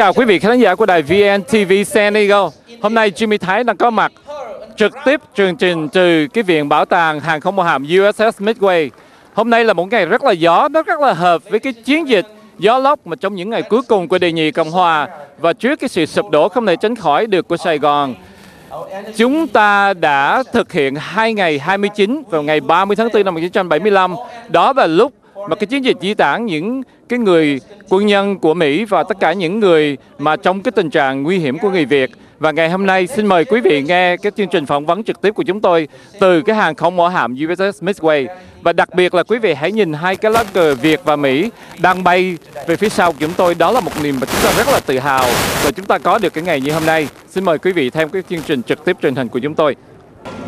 chào quý vị khán giả của đài VNTV San Diego. Hôm nay Jimmy Thái đang có mặt trực tiếp chương trình từ cái Viện Bảo tàng Hàng không mẫu hạm USS Midway. Hôm nay là một ngày rất là gió, nó rất là hợp với cái chiến dịch gió lốc mà trong những ngày cuối cùng của Đề Nhì Cộng Hòa và trước cái sự sụp đổ không thể tránh khỏi được của Sài Gòn. Chúng ta đã thực hiện 2 ngày 29 vào ngày 30 tháng 4 năm 1975. Đó là lúc mà cái chiến dịch di tản những cái người quân nhân của Mỹ và tất cả những người mà trong cái tình trạng nguy hiểm của người Việt. Và ngày hôm nay xin mời quý vị nghe cái chương trình phỏng vấn trực tiếp của chúng tôi từ cái hàng không mẫu hạm USS Midway. Và đặc biệt là quý vị hãy nhìn hai cái lá cờ Việt và Mỹ đang bay về phía sau của chúng tôi. Đó là một niềm mà chúng ta rất là tự hào và chúng ta có được cái ngày như hôm nay. Xin mời quý vị theo cái chương trình trực tiếp truyền hình của chúng tôi.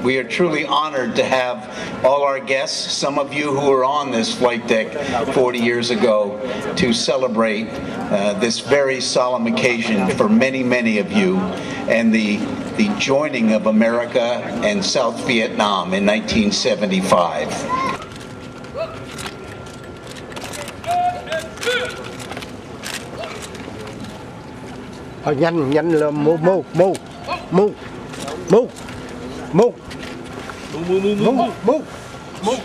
We are truly honored to have all our guests, some of you who were on this flight deck 40 years ago, to celebrate this very solemn occasion for many, many of you, and the joining of America and South Vietnam in 1975. Nhanh, nhanh lên, move, move, move, move, move. Move. Move, move, move, move, move, move, move, move,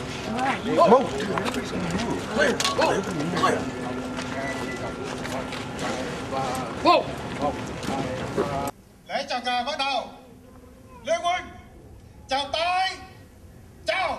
move. Clear, clear, clear. Move. Lễ chào cờ bắt đầu. Liên quân, chào tay, chào.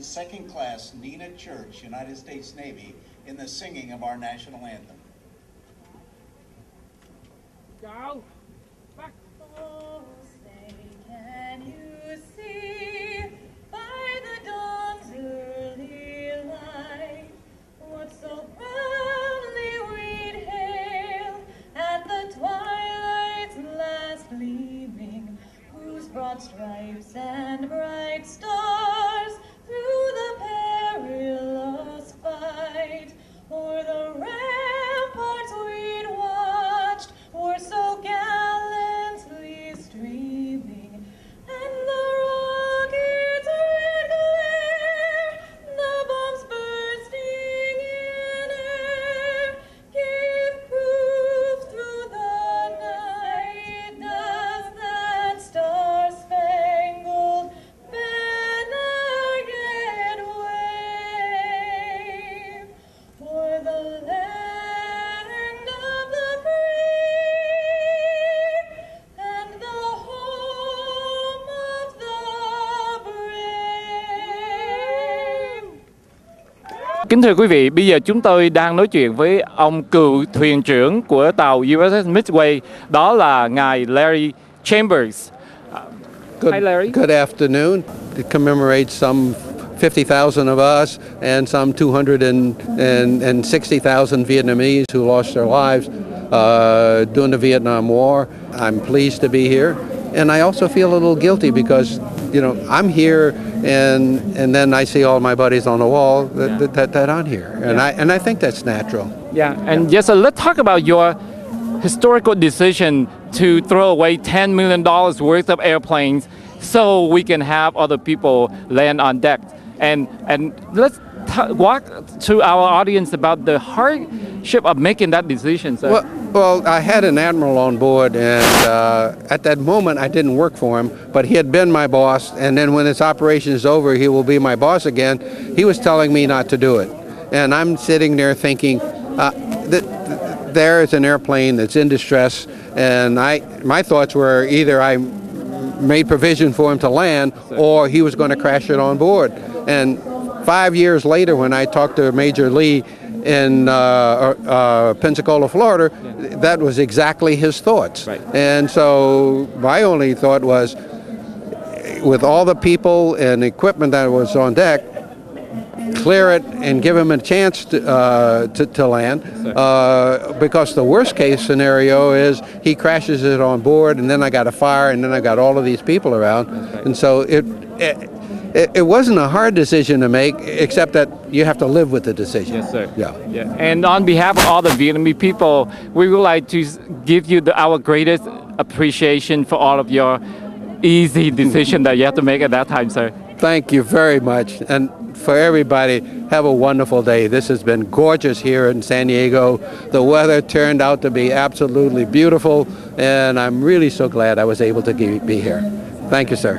Second class Nina Church, United States Navy, in the singing of our national anthem. Go! Back! Oh, say, can you see by the dawn's early light what so proudly we'd hail at the twilight's last gleaming, whose broad stripes and bright stars through the perilous fight, o'er the ramparts we'd watched, were so gallantly streaming, and the rockets' red glare, the bombs bursting in air, gave proof through the night, does that star-spangled Kính thưa quý vị, bây giờ chúng tôi đang nói chuyện với ông cựu thuyền trưởng của tàu USS Midway, đó là ngài Larry Chambers. Hi Larry. Good afternoon. It commemorates some 50,000 of us and some 260,000 Vietnamese who lost their lives during the Vietnam War. I'm pleased to be here, and I also feel a little guilty because, you know, I'm here, and then I see all my buddies on the wall that aren't here, and I think that's natural. Yeah, and yes, let's talk about your historical decision to throw away $10 million worth of airplanes so we can have other people land on deck, and let's walk to our audience about the hardship of making that decision, sir? Well, I had an admiral on board, and at that moment I didn't work for him, but he had been my boss, and then when this operation is over, he will be my boss again. He was telling me not to do it, and I'm sitting there thinking, there is an airplane that's in distress, and my thoughts were either I made provision for him to land or he was going to crash it on board. And 5 years later, when I talked to Major Lee in Pensacola, Florida, that was exactly his thoughts. Right. And so my only thought was, with all the people and equipment that was on deck, clear it and give him a chance to land, because the worst case scenario is he crashes it on board, and then I got a fire, and then I got all of these people around. And so it wasn't a hard decision to make, except that you have to live with the decision. Yes, sir. Yeah. And on behalf of all the Vietnamese people, we would like to give you our greatest appreciation for all of your easy decision that you have to make at that time, sir. Thank you very much. And for everybody, have a wonderful day. This has been gorgeous here in San Diego. The weather turned out to be absolutely beautiful, and I'm really so glad I was able to be here. Thank you, sir.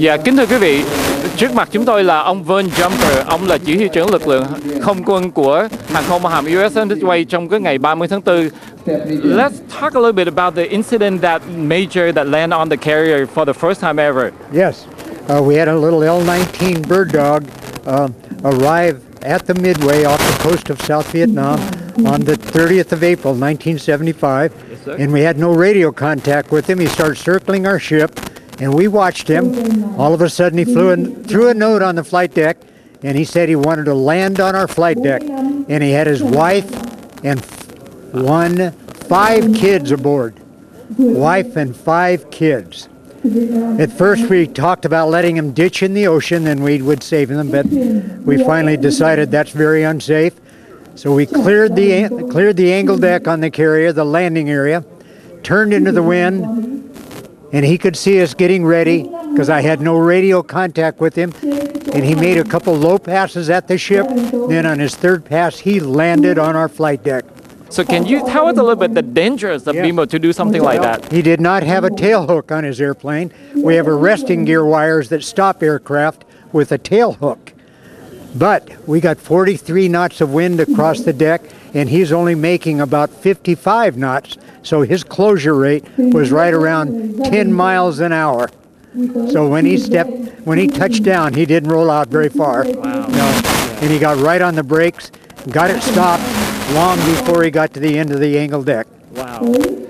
Dạ, kính thưa quý vị, trước mặt chúng tôi là ông Vaughn Jumper, ông là chỉ huy trưởng lực lượng không quân của hàng không mẫu hạm USS Midway trong cái ngày 30 tháng 4. Let's talk a little bit about the incident that major that landed on the carrier for the first time ever. Yes, we had a little L-19 Bird Dog arrive at the Midway off the coast of South Vietnam on the 30th of April, 1975. Yes, and we had no radio contact with him. He started circling our ship, and we watched him. All of a sudden, he flew and threw a note on the flight deck, and he said he wanted to land on our flight deck. And he had his wife and five kids aboard. Wife and five kids. At first we talked about letting them ditch in the ocean and we would save them, but we finally decided that's very unsafe. So we cleared the angle deck on the carrier, the landing area, turned into the wind, and he could see us getting ready because I had no radio contact with him. And he made a couple low passes at the ship. Then on his third pass, he landed on our flight deck. So can you tell us a little bit the dangers of being able to do something like that? He did not have a tail hook on his airplane. We have arresting gear wires that stop aircraft with a tail hook. But we got 43 knots of wind across the deck, and he's only making about 55 knots. So his closure rate was right around 10 miles an hour. So when he touched down, he didn't roll out very far. Wow. No. And he got right on the brakes, got it stopped long before he got to the end of the angle deck. Wow.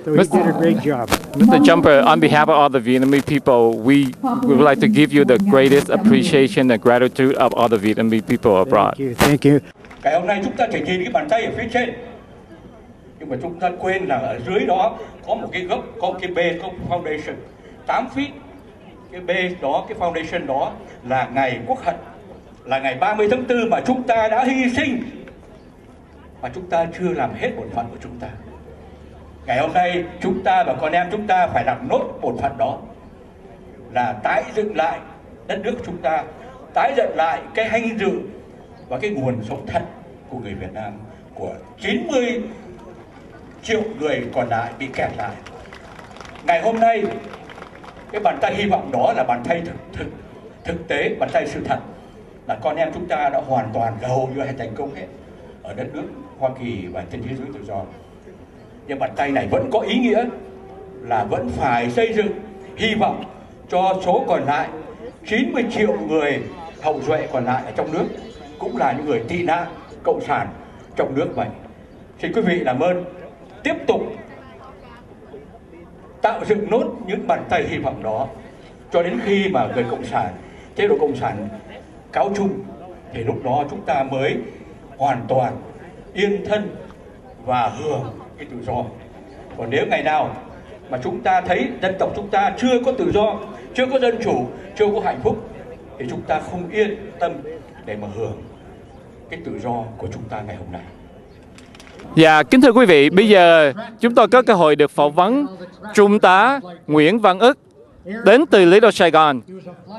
So he did a great job. Mr. Jumper, on behalf of all the Vietnamese people, we would like to give you the greatest appreciation and gratitude of all the Vietnamese people abroad. Thank you, thank you. Ngày hôm nay chúng ta chỉ nhìn cái bàn tay ở phía trên, nhưng mà chúng ta quên là ở dưới đó có một cái gốc, có một cái bê, có một foundation, 8 feet. Cái base đó, cái foundation đó là ngày Quốc Hận, là ngày 30 tháng 4 mà chúng ta đã hy sinh, mà chúng ta chưa làm hết bổn phận của chúng ta. Ngày hôm nay chúng ta và con em chúng ta phải làm nốt bổn phận đó, là tái dựng lại đất nước chúng ta, tái dựng lại cái danh dự và cái nguồn sống thật của người Việt Nam, của 90 triệu người còn lại bị kẹt lại. Ngày hôm nay cái bàn tay hy vọng đó là bàn tay thực tế, bàn tay sự thật, là con em chúng ta đã hoàn toàn là hầu như hay thành công hết ở đất nước Hoa Kỳ và trên thế giới tự do. Nhưng bàn tay này vẫn có ý nghĩa là vẫn phải xây dựng hy vọng cho số còn lại 90 triệu người hậu duệ còn lại ở trong nước, cũng là những người tị nạn cộng sản trong nước vậy. Xin quý vị làm ơn tiếp tục tạo dựng nốt những bàn tay hy vọng đó cho đến khi mà người cộng sản, chế độ cộng sản cáo chung, thì lúc đó chúng ta mới hoàn toàn yên thân và hưởng cái tự do. Còn nếu ngày nào mà chúng ta thấy dân tộc chúng ta chưa có tự do, chưa có dân chủ, chưa có hạnh phúc, thì chúng ta không yên tâm để mà hưởng cái tự do của chúng ta ngày hôm nay. Dạ, kính thưa quý vị, bây giờ chúng tôi có cơ hội được phỏng vấn Trung tá Nguyễn Văn Úc đến từ Little Sài Gòn.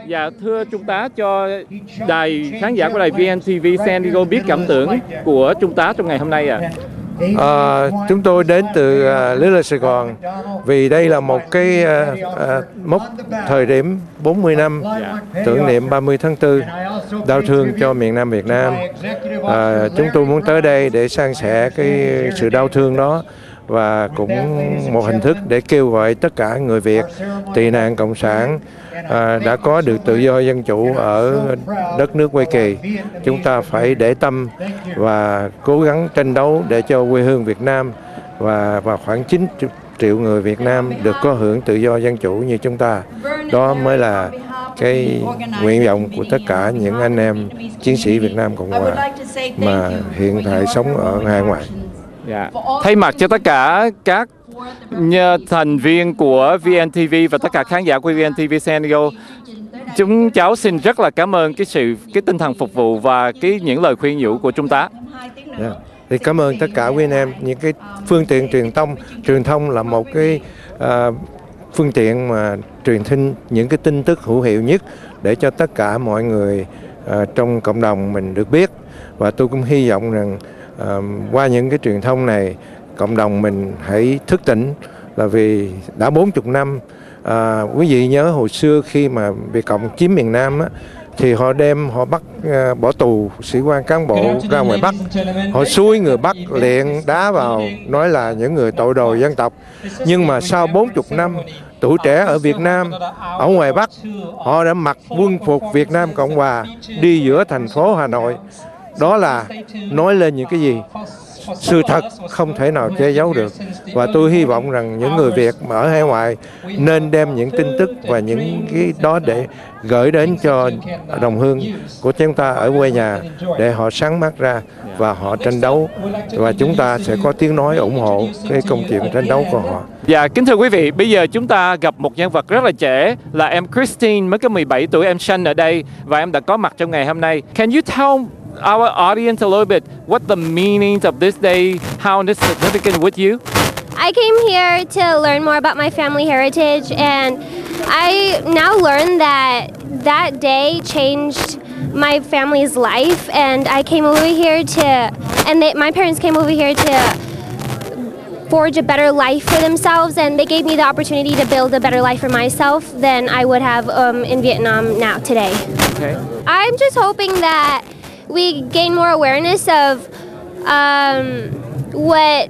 Dạ, thưa Trung tá, cho khán giả của đài VNTV San Diego biết cảm tưởng của Trung tá trong ngày hôm nay ạ. Chúng tôi đến từ Little Sài Gòn vì đây là một cái mốc thời điểm 40 năm tưởng niệm 30 tháng 4 đau thương cho miền Nam Việt Nam. Chúng tôi muốn tới đây để san sẻ cái sự đau thương đó và cũng một hình thức để kêu gọi tất cả người Việt tị nạn cộng sản đã có được tự do dân chủ ở đất nước Hoa Kỳ. Chúng ta phải để tâm và cố gắng tranh đấu để cho quê hương Việt Nam và khoảng 9 triệu người Việt Nam được có hưởng tự do dân chủ như chúng ta. Đó mới là cái nguyện vọng của tất cả những anh em chiến sĩ Việt Nam Cộng Hòa mà hiện tại sống ở hải ngoại. Yeah. Thay mặt cho tất cả các thành viên của VNTV và tất cả khán giả của VNTV San Diego, chúng cháu xin rất là cảm ơn cái tinh thần phục vụ và những lời khuyên nhủ của Trung tá. Yeah. Thì cảm ơn tất cả quý anh em. Những cái phương tiện truyền thông là một cái phương tiện mà truyền thông những cái tin tức hữu hiệu nhất để cho tất cả mọi người trong cộng đồng mình được biết. Và tôi cũng hy vọng rằng qua những cái truyền thông này, cộng đồng mình hãy thức tỉnh, là vì đã 40 năm, quý vị nhớ hồi xưa khi mà Việt Cộng chiếm miền Nam á, thì họ đem, họ bắt, bỏ tù sĩ quan cán bộ ra ngoài Bắc, họ xúi người Bắc liền đá vào, nói là những người tội đồ dân tộc. Nhưng mà sau 40 năm, tuổi trẻ ở Việt Nam, ở ngoài Bắc, họ đã mặc quân phục Việt Nam Cộng Hòa, đi giữa thành phố Hà Nội, đó là nói lên những cái gì sự thật không thể nào che giấu được. Và tôi hy vọng rằng những người Việt mà ở hải ngoại nên đem những tin tức và những cái đó để gửi đến cho đồng hương của chúng ta ở quê nhà để họ sáng mắt ra và họ tranh đấu, và chúng ta sẽ có tiếng nói ủng hộ cái công chuyện tranh đấu của họ. Dạ, kính thưa quý vị, bây giờ chúng ta gặp một nhân vật rất là trẻ, là em Christine mới có 17 tuổi, em sinh ở đây và em đã có mặt trong ngày hôm nay. Can you tell our audience a little bit what the meanings of this day, how it's significant with you? I came here to learn more about my family heritage, and I now learned that that day changed my family's life, and I came over here to, and my parents came over here to forge a better life for themselves, and they gave me the opportunity to build a better life for myself than I would have in Vietnam now today. Okay. I'm just hoping that we gain more awareness of what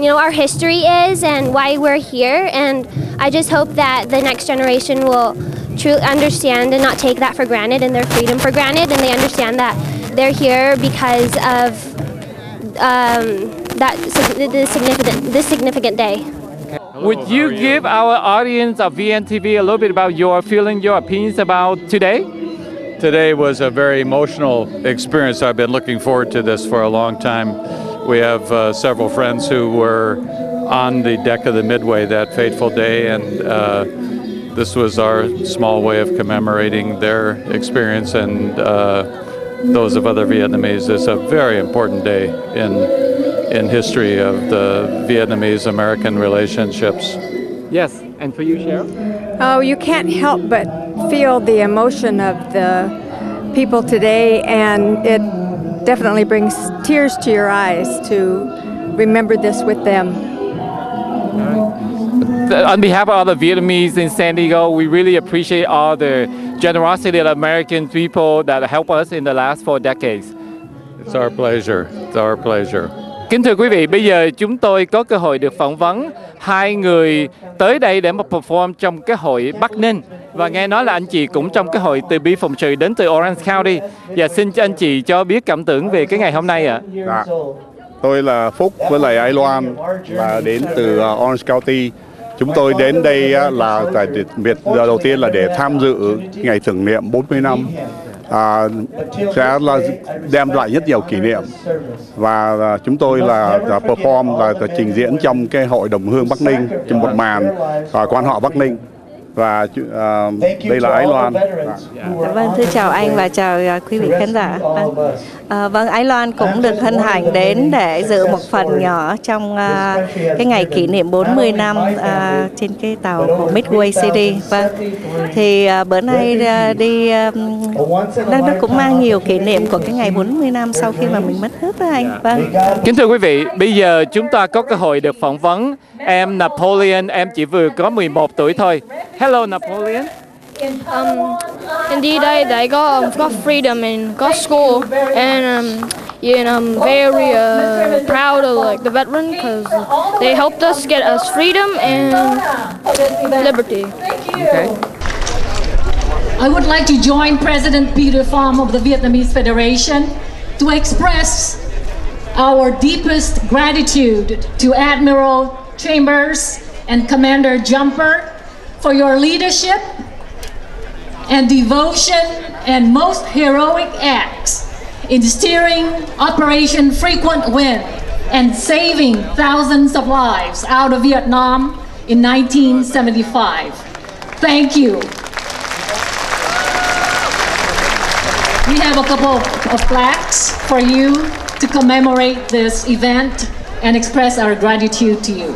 our history is and why we're here, and I just hope that the next generation will truly understand and not take that for granted and their freedom for granted, and they understand that they're here because of this significant day. Would you give our audience of VNTV a little bit about your feeling, your opinions about today? Today was a very emotional experience. I've been looking forward to this for a long time. We have several friends who were on the deck of the Midway that fateful day, and this was our small way of commemorating their experience and those of other Vietnamese. It's a very important day in history of the Vietnamese-American relationships. Yes, and for you, Cheryl? Oh, you can't help but feel the emotion of the people today, and it definitely brings tears to your eyes to remember this with them. On behalf of all the Vietnamese in San Diego, we really appreciate all the generosity of American people that helped us in the last 4 decades. It's our pleasure. It's our pleasure. Kính thưa quý vị, bây giờ chúng tôi có cơ hội được phỏng vấn hai người tới đây để mà perform trong cái hội Bắc Ninh. Và nghe nói là anh chị cũng trong cái hội từ Bi Phụng Trừ đến từ Orange County. Và xin anh chị cho biết cảm tưởng về cái ngày hôm nay ạ. Dạ, tôi là Phúc với lại Ai Loan và đến từ Orange County. Chúng tôi đến đây là đầu tiên là để tham dự ngày tưởng niệm 40 năm. Sẽ là đem lại rất nhiều kỷ niệm, và chúng tôi là perform là trình diễn trong cái hội đồng hương Bắc Ninh, trong một màn quan họ Bắc Ninh, và đây là Ái Loan. Vâng, thưa chào anh và chào quý vị khán giả. Vâng, Ái Loan cũng được hân hạnh đến để dự một phần nhỏ trong cái ngày kỷ niệm 40 năm trên cái tàu của Midway City. Vâng, thì bữa nay đi nó cũng mang nhiều kỷ niệm của cái ngày 40 năm sau khi mà mình mất hết đó anh. Vâng. Kính thưa quý vị, bây giờ chúng ta có cơ hội được phỏng vấn em Napoleon, em chỉ vừa có 11 tuổi thôi. Hello, Napoleon. Indeed, I got freedom and got school, and I'm very proud of the veterans because they helped us get us freedom and liberty. Okay. I would like to join President Peter Pham of the Vietnamese Federation to express our deepest gratitude to Admiral Chambers and Commander Jumper for your leadership and devotion and most heroic acts in steering Operation Frequent Wind and saving thousands of lives out of Vietnam in 1975. Thank you. We have a couple of plaques for you to commemorate this event and express our gratitude to you.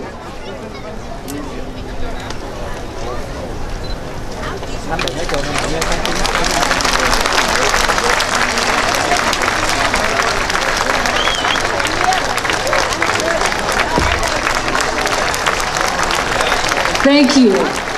Thank you.